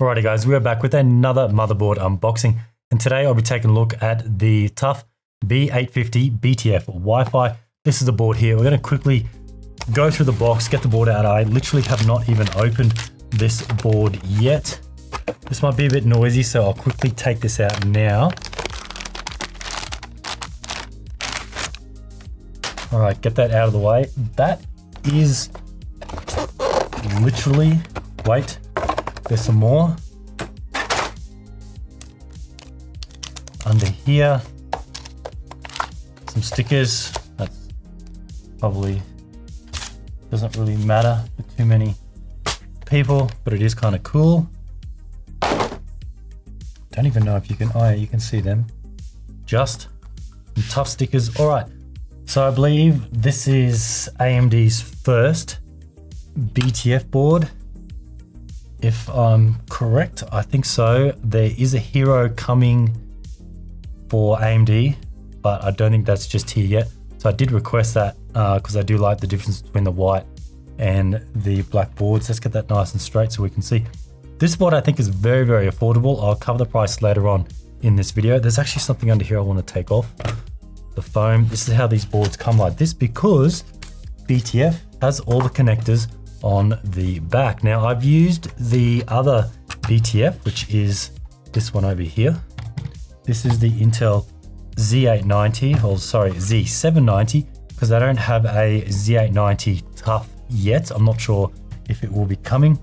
Alrighty guys, we are back with another motherboard unboxing, and today I'll be taking a look at the TUF B850 BTF Wi-Fi. This is the board here. We're going to quickly go through the box, get the board out. I literally have not even opened this board yet. This might be a bit noisy, so I'll quickly take this out now. Alright, get that out of the way. That is literally, wait. There's some more under here, some stickers. That's probably doesn't really matter for too many people, but it is kind of cool. Don't even know if you can, oh yeah, you can see them. Just some tough stickers. All right, so I believe this is AMD's first BTF board. If I'm correct, I think so. There is a hero coming for AMD, but I don't think that's just here yet. So I did request that because I do like the difference between the white and the black boards. Let's get that nice and straight so we can see. This board I think is very, very affordable. I'll cover the price later on in this video. There's actually something under here I want to take off. The foam. This is how these boards come like this because BTF has all the connectors on the back. Now I've used the other BTF, which is this one over here. This is the Intel Z890, or sorry, Z790, because they don't have a Z890 TUF yet. I'm not sure if it will be coming.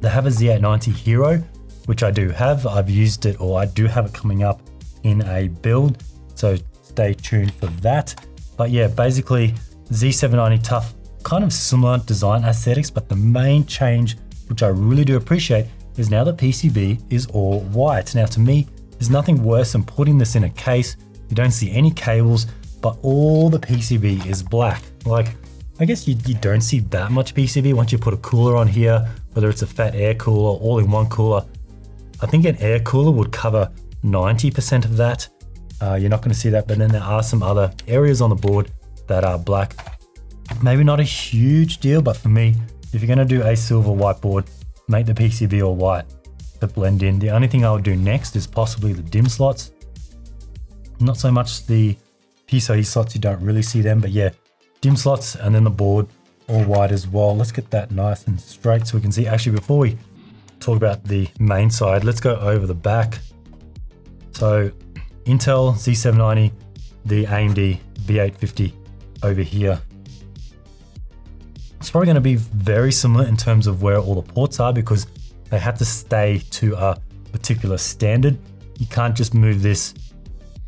They have a Z890 Hero, which I do have. I've used it, or I do have it coming up in a build. So stay tuned for that. But yeah, basically Z790 TUF, kind of similar design aesthetics, but the main change, which I really do appreciate, is now the PCB is all white. Now to me, there's nothing worse than putting this in a case, you don't see any cables, but all the PCB is black. Like, I guess you don't see that much PCB once you put a cooler on here, whether it's a fat air cooler, all-in-one cooler. I think an air cooler would cover 90% of that. You're not gonna see that, but then there are some other areas on the board that are black. Maybe not a huge deal, but for me, if you're gonna do a silver whiteboard, make the PCB all white to blend in. The only thing I would do next is possibly the DIMM slots. Not so much the PCIe slots, you don't really see them, but yeah, DIMM slots and then the board all white as well. Let's get that nice and straight so we can see. Actually, before we talk about the main side, let's go over the back. So Intel Z790, the AMD B850 over here. It's probably going to be very similar in terms of where all the ports are because they have to stay to a particular standard. You can't just move this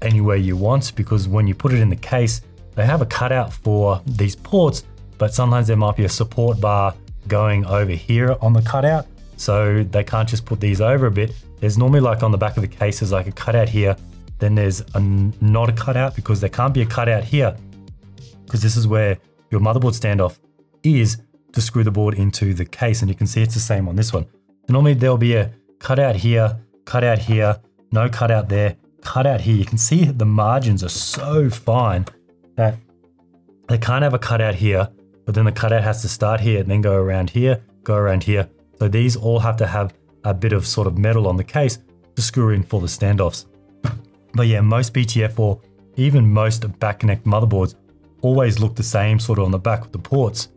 anywhere you want because when you put it in the case, they have a cutout for these ports, but sometimes there might be a support bar going over here on the cutout. So they can't just put these over a bit. There's normally like on the back of the case, there's like a cutout here. Then there's not a cutout because there can't be a cutout here because this is where your motherboard standoff is to screw the board into the case, and you can see it's the same on this one. So normally there'll be a cutout here, no cutout there, cutout here. You can see the margins are so fine that they can't have a cutout here, but then the cutout has to start here and then go around here, go around here. So these all have to have a bit of sort of metal on the case to screw in for the standoffs. But yeah, most BTF or even most back connect motherboards always look the same sort of on the back with the ports,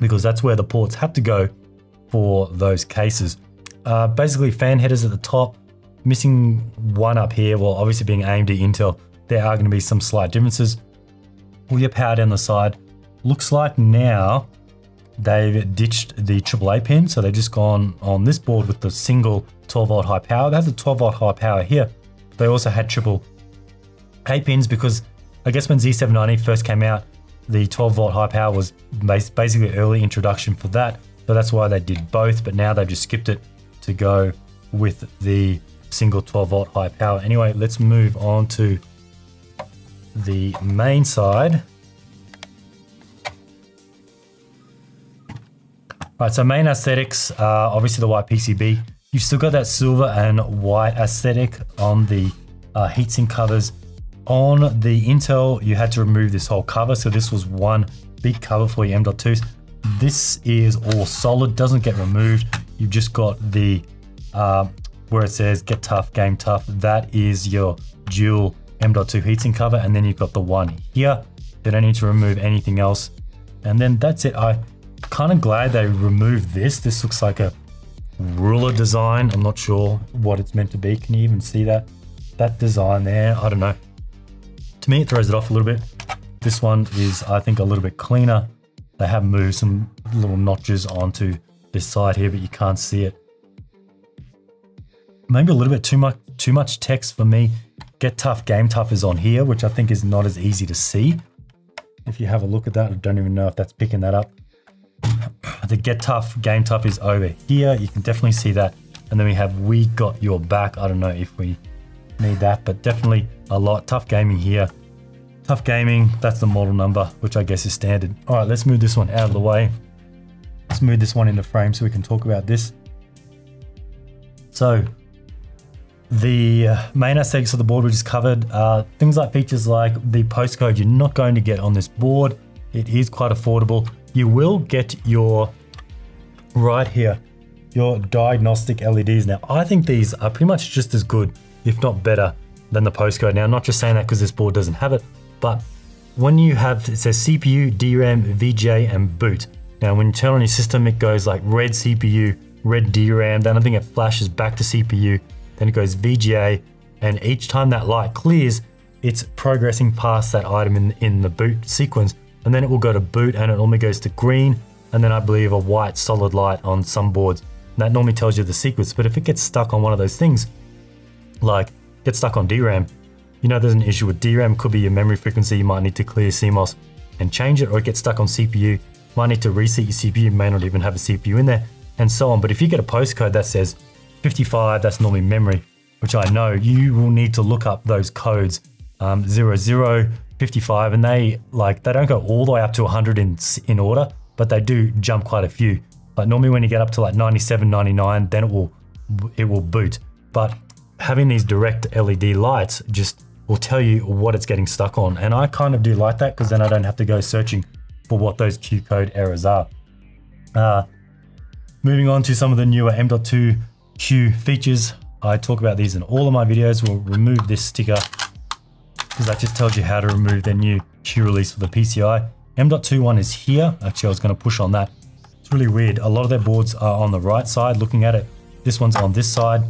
because that's where the ports have to go for those cases. Basically fan headers at the top, missing one up here. Well, obviously being AMD Intel, there are gonna be some slight differences. All your power down the side. Looks like now they've ditched the AAA pin. So they've just gone on this board with the single 12 volt high power. They have the 12 volt high power here. They also had AAA pins because I guess when Z790 first came out, the 12 volt high power was basically early introduction for that. So that's why they did both, but now they've just skipped it to go with the single 12 volt high power. Anyway, let's move on to the main side. All right, so main aesthetics are obviously the white PCB. You've still got that silver and white aesthetic on the heatsink covers. On the Intel, you had to remove this whole cover. So this was one big cover for your M.2s. This is all solid, doesn't get removed. You've just got the where it says get tough, game tough, that is your dual M.2 heatsink cover, and then you've got the one here. They don't need to remove anything else. And then that's it. I'm kind of glad they removed this. This looks like a ruler design. I'm not sure what it's meant to be. Can you even see that? That design there, I don't know. To me, it throws it off a little bit. This one is, I think, a little bit cleaner. They have moved some little notches onto this side here, but you can't see it. Maybe a little bit too much text for me. Get tough, game tough is on here, which I think is not as easy to see. If you have a look at that, I don't even know if that's picking that up. The get tough, game tough is over here. You can definitely see that. And then we have we got your back. I don't know if we need that, but definitely a lot. Tough gaming here. Tough gaming, that's the model number, which I guess is standard. All right, let's move this one out of the way. Let's move this one into frame so we can talk about this. So, the main aspects of the board we just covered are things like features like the postcode you're not going to get on this board. It is quite affordable. You will get your, right here, your diagnostic LEDs. Now, I think these are pretty much just as good, if not better, than the postcode. Now, I'm not just saying that because this board doesn't have it, but when you have, it says CPU, DRAM, VGA, and boot. Now, when you turn on your system, it goes like red CPU, red DRAM, then I think it flashes back to CPU, then it goes VGA, and each time that light clears, it's progressing past that item in the boot sequence, and then it will go to boot, and it normally goes to green, and then I believe a white solid light on some boards. And that normally tells you the sequence, but if it gets stuck on one of those things, like gets stuck on DRAM, you know there's an issue with DRAM, could be your memory frequency, you might need to clear CMOS and change it, or it gets stuck on CPU, might need to reset your CPU, you may not even have a CPU in there, and so on. But if you get a postcode that says 55, that's normally memory, which I know you will need to look up those codes, 00, 55, and they don't go all the way up to 100 in order, but they do jump quite a few. But normally when you get up to like 97, 99, then it will boot. But having these direct LED lights just will tell you what it's getting stuck on. And I kind of do like that because then I don't have to go searching for what those Q code errors are. Moving on to some of the newer M.2 Q features. I talk about these in all of my videos. We'll remove this sticker because that just tells you how to remove their new Q release for the PCI. M.2 one is here. Actually, I was going to push on that. It's really weird. A lot of their boards are on the right side looking at it. This one's on this side.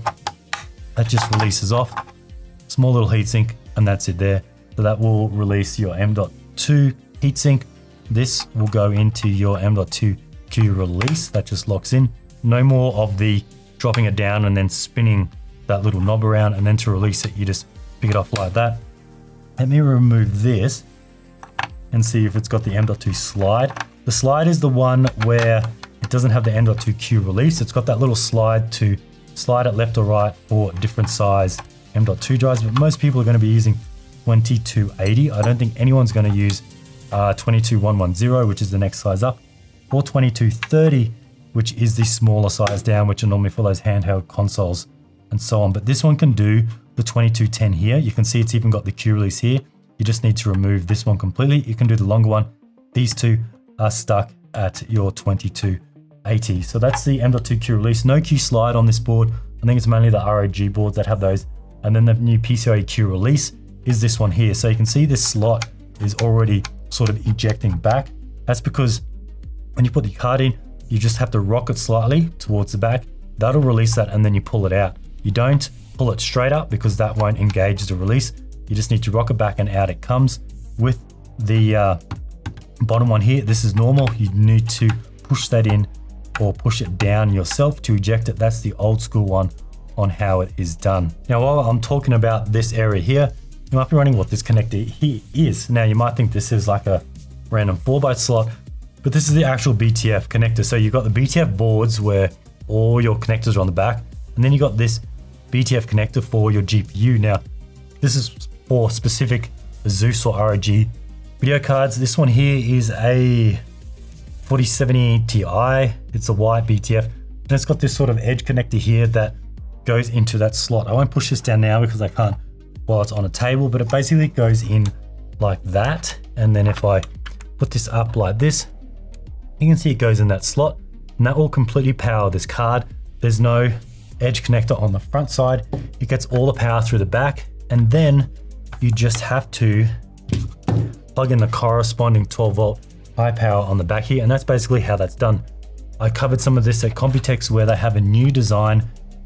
That just releases off. Small little heatsink, and that's it there. So that will release your M.2 heatsink. This will go into your M.2 Q release. That just locks in. No more of the dropping it down and then spinning that little knob around, and then to release it, you just pick it off like that. Let me remove this and see if it's got the M.2 slide. The slide is the one where it doesn't have the M.2 Q release. It's got that little slide to slide it left or right for different size M.2 drives, but most people are going to be using 2280. I don't think anyone's going to use 22110, which is the next size up, or 2230, which is the smaller size down, which are normally for those handheld consoles and so on. But this one can do the 2210 here. You can see it's even got the Q release here. You just need to remove this one completely. You can do the longer one. These two are stuck at your 2280. So that's the M.2 Q release. No Q slide on this board. I think it's mainly the ROG boards that have those. And then the new PCIe Q release is this one here. So you can see this slot is already sort of ejecting back. That's because when you put the card in, you just have to rock it slightly towards the back. That'll release that, and then you pull it out. You don't pull it straight up because that won't engage the release. You just need to rock it back, and out it comes. With the bottom one here, this is normal. You need to push that in or push it down yourself to eject it. That's the old school one on how it is done. Now, while I'm talking about this area here, you might be wondering what this connector here is. Now, you might think this is like a random 4-byte slot, but this is the actual BTF connector. So you've got the BTF boards where all your connectors are on the back, and then you got this BTF connector for your GPU. Now, this is for specific ASUS or ROG video cards. This one here is a 4070 Ti, it's a white BTF, and it's got this sort of edge connector here that goes into that slot. I won't push this down now because I can't while it's on a table, but it basically goes in like that. And then if I put this up like this, you can see it goes in that slot, and that will completely power this card. There's no edge connector on the front side. It gets all the power through the back, and then you just have to plug in the corresponding 12 volt high power on the back here, and that's basically how that's done. I covered some of this at Computex, where they have a new design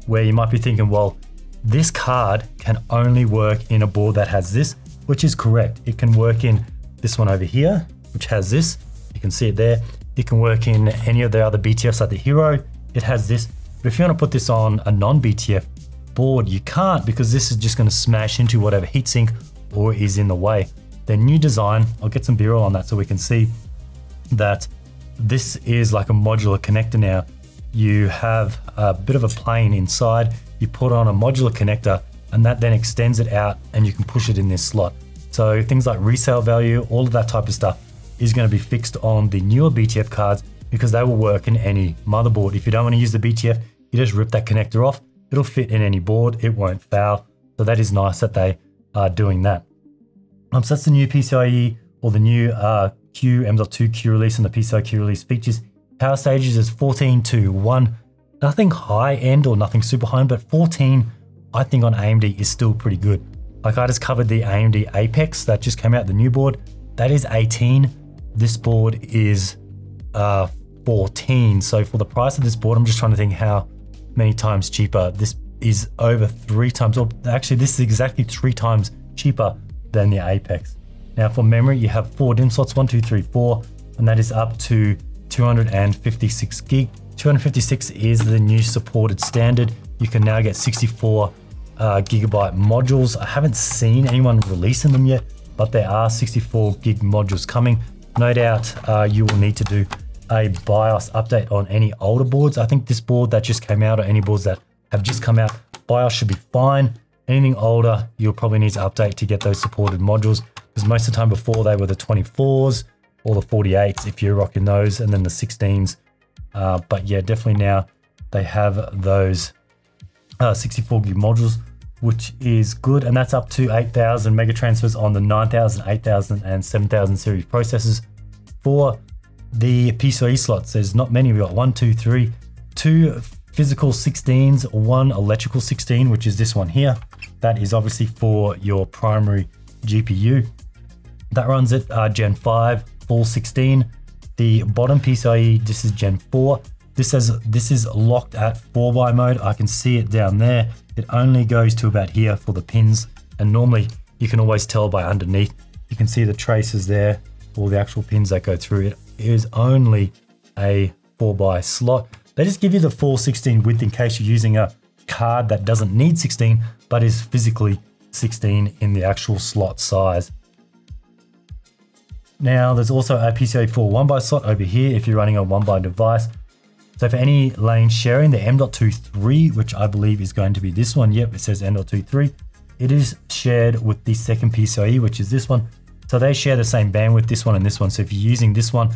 where you might be thinking, well, this card can only work in a board that has this, which is correct. It can work in this one over here, which has this. You can see it there. It can work in any of the other BTFs like the Hero. It has this. But if you want to put this on a non-BTF board, you can't, because this is just going to smash into whatever heatsink or is in the way. Their new design, I'll get some B-roll on that so we can see that this is like a modular connector now. You have a bit of a plane inside, you put on a modular connector, and that then extends it out and you can push it in this slot. So things like resale value, all of that type of stuff is going to be fixed on the newer BTF cards, because they will work in any motherboard. If you don't want to use the BTF, you just rip that connector off. It'll fit in any board, it won't foul. So that is nice that they are doing that. So that's the new PCIe, or the new M.2 Q release, and the PCIe Q release features. Power stages is 14:1. Nothing high end or nothing super high end, but 14, I think, on AMD is still pretty good. Like, I just covered the AMD Apex that just came out, the new board. That is 18. This board is 14. So for the price of this board, I'm just trying to think how many times cheaper. This is over 3 times, or actually this is exactly 3 times cheaper than the Apex. Now for memory, you have 4 DIMM slots, 1, 2, 3, 4, and that is up to 256 gig. 256 is the new supported standard. You can now get 64 gigabyte modules. I haven't seen anyone releasing them yet, but there are 64 gig modules coming. No doubt you will need to do a BIOS update on any older boards. I think this board that just came out, or any boards that have just come out, BIOS should be fine. Anything older, you'll probably need to update to get those supported modules, because most of the time before, they were the 24s or the 48s if you're rocking those, and then the 16s. But yeah, definitely now they have those 64 gig modules, which is good, and that's up to 8,000 mega transfers on the 9,000, 8,000 and 7,000 series processors. For the PCIe slots, there's not many. We've got 2 physical 16s, 1 electrical 16, which is this one here. That is obviously for your primary GPU. That runs at Gen 5, full 16. The bottom PCIe, this is Gen 4. This is locked at 4x mode. I can see it down there. It only goes to about here for the pins. And normally you can always tell by underneath. You can see the traces there, all the actual pins that go through. It is only a 4x slot. They just give you the full 16 width in case you're using a card that doesn't need 16, but is physically 16 in the actual slot size. Now there's also a PCIe 4 1x slot over here if you're running a 1x device. So for any lane sharing, the M.23, which I believe is going to be this one. Yep, it says M.23. It is shared with the second PCIe, which is this one. So they share the same bandwidth, this one and this one. So if you're using this one,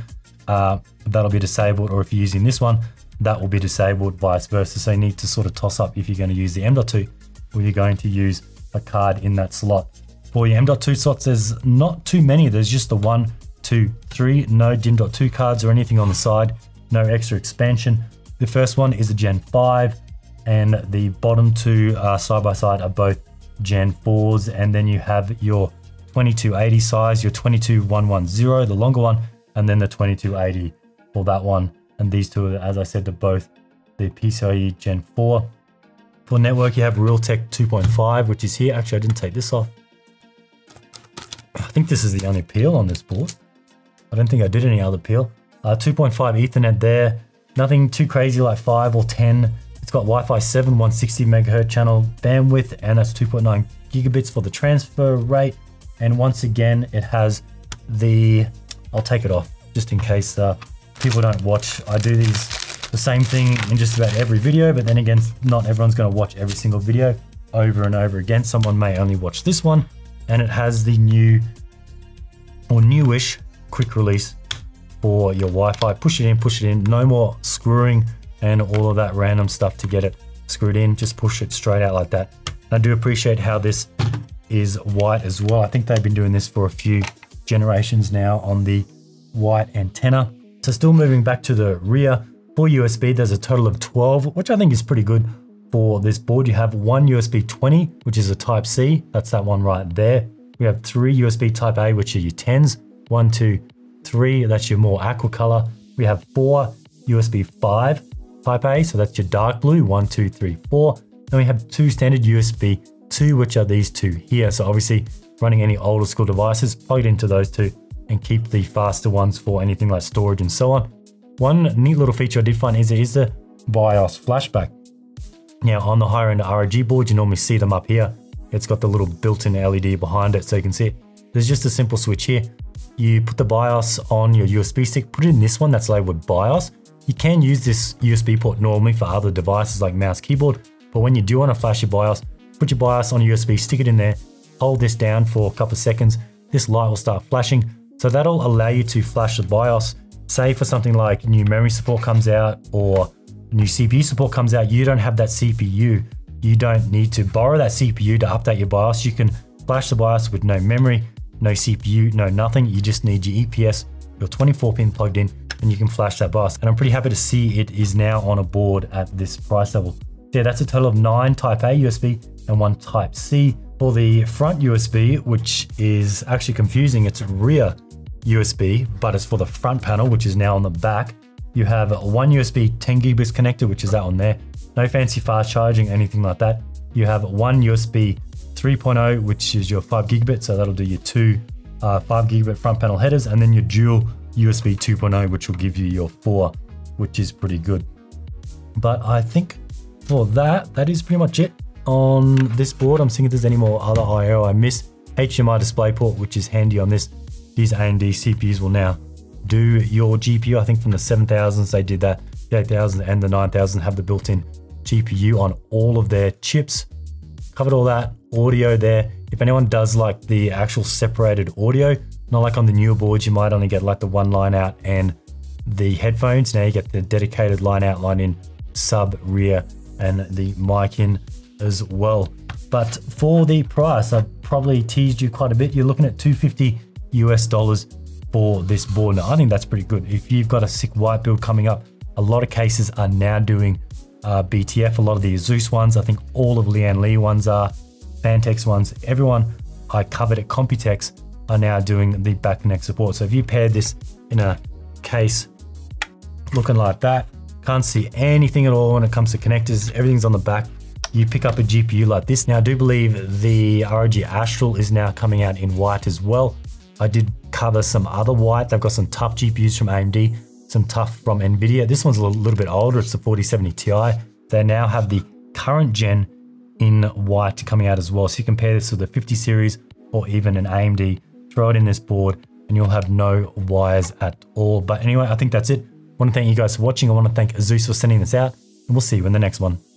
that'll be disabled, or if you're using this one, that will be disabled, vice versa. So you need to sort of toss up if you're going to use the M.2 or you're going to use a card in that slot. For your M.2 slots, there's not too many. There's just the 1, 2, 3, no DIMM.2 cards or anything on the side. No extra expansion. The first one is a Gen 5, and the bottom 2 side by side are both Gen 4s. And then you have your 2280 size, your 22110, the longer one, and then the 2280 for that one. And these two, as I said, they're both the PCIe Gen 4. For network, you have Realtek 2.5, which is here. Actually, I didn't take this off. I think this is the only peel on this board. I don't think I did any other peel. 2.5 Ethernet there, nothing too crazy like 5 or 10. It's got Wi-Fi 7, 160 megahertz channel bandwidth, and that's 2.9 gigabits for the transfer rate. And once again, it has the, I'll take it off just in case people don't watch. I do the same thing in just about every video, but then again, not everyone's gonna watch every single video over and over again. Someone may only watch this one, and it has the new, or newish, quick release for your Wi-Fi. Push it in, no more screwing and all of that random stuff to get it screwed in. Just push it straight out like that. And I do appreciate how this is white as well. I think they've been doing this for a few generations now on the white antenna. So still moving back to the rear, for USB, there's a total of 12, which I think is pretty good. for this board, you have one USB 20, which is a Type C. That's that one right there. We have three USB Type A, which are your 10s. 1, 2, 3, that's your more aqua color. We have four USB 5 Type A, so that's your dark blue, 1, 2, 3, 4. Then we have two standard USB 2, which are these two here. So obviously running any older school devices, plug it into those two and keep the faster ones for anything like storage and so on. One neat little feature I did find is the BIOS flashback. Now on the higher end ROG board, you normally see them up here. It's got the little built-in LED behind it so you can see it. There's just a simple switch here. You put the BIOS on your USB stick, put it in this one that's labeled BIOS. You can use this USB port normally for other devices like mouse, keyboard, but when you do want to flash your BIOS, put your BIOS on a USB, stick it in there, hold this down for a couple of seconds, this light will start flashing. So that'll allow you to flash the BIOS. Say for something like new memory support comes out or new CPU support comes out, you don't have that CPU. You don't need to borrow that CPU to update your BIOS. You can flash the BIOS with no memory, no CPU, no nothing. You just need your EPS, your 24 pin plugged in, and you can flash that BIOS. And I'm pretty happy to see it is now on a board at this price level. Yeah, that's a total of 9 Type A USB and 1 Type C. For the front USB, which is actually confusing, it's rear USB, but it's for the front panel, which is now on the back. You have one USB 10 gigabits connector, which is that one there. No fancy fast charging, anything like that. You have one USB 3.0, which is your 5 gigabit. So that'll do your two 5 gigabit front panel headers, and then your dual USB 2.0, which will give you your 4, which is pretty good. But I think for that is pretty much it on this board. I'm seeing if there's any more other IO I missed. HDMI display port, which is handy on this. These AMD CPUs will now do your GPU. I think from the 7000s, they did that. The 8000 and the 9000 have the built-in GPU on all of their chips. Covered all that audio there. If anyone does like the actual separated audio, not like on the newer boards, you might only get like the one line out and the headphones. Now you get the dedicated line out, line in, sub, rear, and the mic in as well. But for the price, I've probably teased you quite a bit. You're looking at $250 US for this board. Now I think that's pretty good. If you've got a sick white build coming up, a lot of cases are now doing BTF, a lot of the ASUS ones, I think all of Lian Li ones are, Phantex ones, everyone I covered at Computex are now doing the back neck support. So if you pair this in a case looking like that, can't see anything at all when it comes to connectors, everything's on the back. You pick up a GPU like this. Now I do believe the ROG Astral is now coming out in white as well. I did cover some other white. They've got some TUF GPUs from AMD, some TUF from Nvidia. This one's a little bit older, it's the 4070 Ti. They now have the current gen in white coming out as well. So you compare this with the 50 series or even an AMD, throw it in this board and you'll have no wires at all. But anyway, I think that's it. I want to thank you guys for watching. I want to thank ASUS for sending this out, and we'll see you in the next one.